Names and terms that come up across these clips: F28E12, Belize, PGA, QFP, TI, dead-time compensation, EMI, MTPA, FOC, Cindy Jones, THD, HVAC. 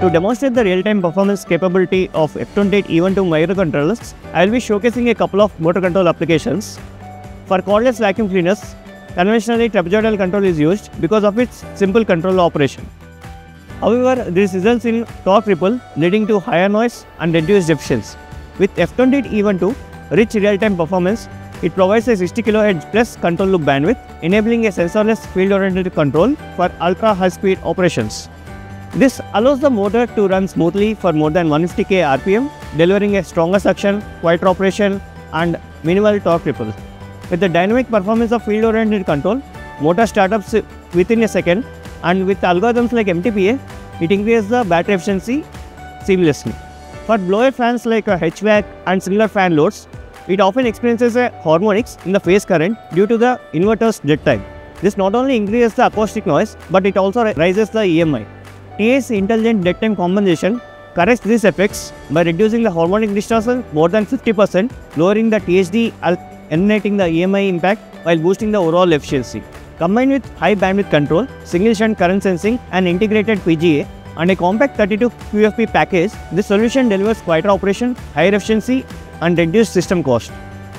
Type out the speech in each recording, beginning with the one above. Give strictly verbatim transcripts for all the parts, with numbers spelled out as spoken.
To demonstrate the real-time performance capability of F twenty-eight E twelve microcontrollers, I will be showcasing a couple of motor control applications. For cordless vacuum cleaners, conventionally trapezoidal control is used because of its simple control operation. However, this results in torque ripple leading to higher noise and reduced efficiency. With F twenty-eight E twelve rich real-time performance, it provides a sixty kilohertz plus control loop bandwidth, enabling a sensorless field-oriented control for ultra-high-speed operations. This allows the motor to run smoothly for more than one hundred fifty K R P M, delivering a stronger suction, quieter operation, and minimal torque ripple. With the dynamic performance of field-oriented control, motor startups within a second, and with algorithms like M T P A, it increases the battery efficiency seamlessly. For blower fans like H V A C and similar fan loads, it often experiences a harmonics in the phase current due to the inverter's dead time. This not only increases the acoustic noise, but it also raises the E M I. T I's intelligent dead time compensation corrects these effects by reducing the harmonic distortion more than fifty percent, lowering the T H D and eliminating the E M I impact while boosting the overall efficiency. Combined with high bandwidth control, single shunt current sensing and integrated P G A and a compact thirty-two Q F P package, this solution delivers quieter operation, higher efficiency and reduced system cost.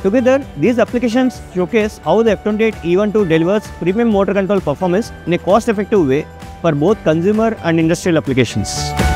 Together, these applications showcase how the F twenty-eight E twelve delivers premium motor control performance in a cost-effective way for both consumer and industrial applications.